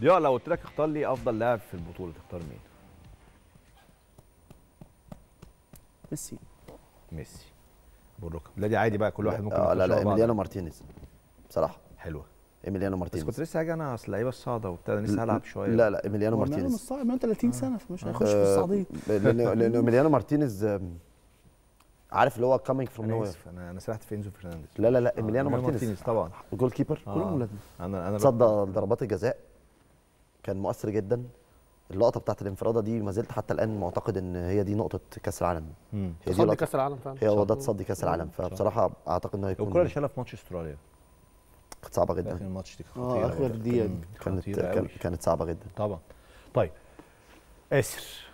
ليو، لو قلت لك اختار لي افضل لاعب في البطوله تختار مين؟ ميسي. ميسي بالركب. لا دي عادي بقى كل واحد ممكن يختار. لا إميليانو مارتينيز بصراحه حلوه. إميليانو مارتينيز بس كنت لسه هاجي انا، اصل اللعيبه الصاعده وبتاع لسه هلعب شويه. لا لا إميليانو مارتينيز مش صاعد، ما هو 30 سنه فمش هيخش في الصاعدين. لان إميليانو مارتينيز عارف اللي هو coming from nowhere. انا سرحت في انزو فرنانديز. لا لا لا إميليانو مارتينيز طبعا جول كيبر كلهم ولاد. انا تصدق ضربات الجزاء كان مؤثر جدا. اللقطه بتاعت الانفراده دي ما زلت حتى الان معتقد ان هي دي نقطه كاس العالم. هي دي كاس العالم فعلا، هي هو ده تصدي كاس العالم. فبصراحه اعتقد ان هي هيكون الكره اللي شالها في ماتش استراليا كانت صعبه جدا. اخر ماتش دي خطيره، اخر دقيقه كانت صعبه جدا طبعا. طيب آسر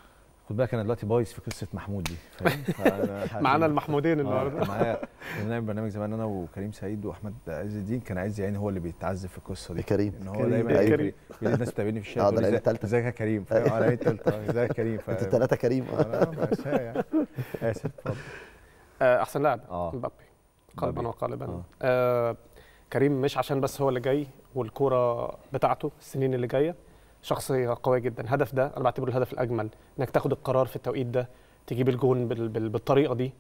خد بالك، انا دلوقتي بايظ في قصه محمود دي، فاهم؟ معانا المحمودين النهارده. معايا بنعمل برنامج زمان انا وكريم سعيد واحمد عز الدين، كان عايز يعني هو اللي بيتعذب في القصه دي. كريم ان هو دايما يقول الناس بتقابلني في الشارع تقول لي ازيك يا كريم، فاهم؟ انا بقيت ثالثه. ازيك يا كريم، انت ثلاثه كريم. آسف اتفضل. احسن لاعب مبابي قلبا وقالبا. كريم مش عشان بس هو اللي جاي والكوره بتاعته السنين اللي جايه، شخصيه قويه جدا. هدف ده انا بعتبره الهدف الاجمل، انك تاخد القرار في التوقيت ده، تجيب الجون بالطريقه دي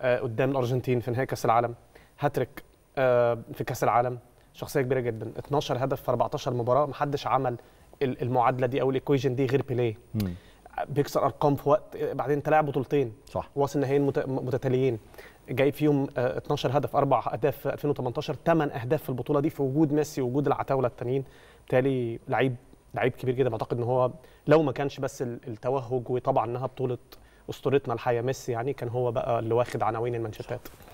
قدام الارجنتين في نهايه كاس العالم، هاتريك في كاس العالم. شخصيه كبيره جدا، 12 هدف في 14 مباراه، محدش عمل المعادله دي او الايكويجن دي غير بيليه. بيكسر ارقام في وقت، بعدين انت لاعب بطولتين صح، واصل نهائيين متتاليين، جايب فيهم 12 هدف، 4 اهداف في 2018، 8 اهداف في البطوله دي في وجود ميسي ووجود العتاوله التانيين. بالتالي لعيب كبير جدا. بعتقد ان هو لو ما كانش بس التوهج، وطبعا انها بطوله اسطورتنا الحقيقه ميسي، يعني كان هو بقى اللي واخد عناوين المانشيتات.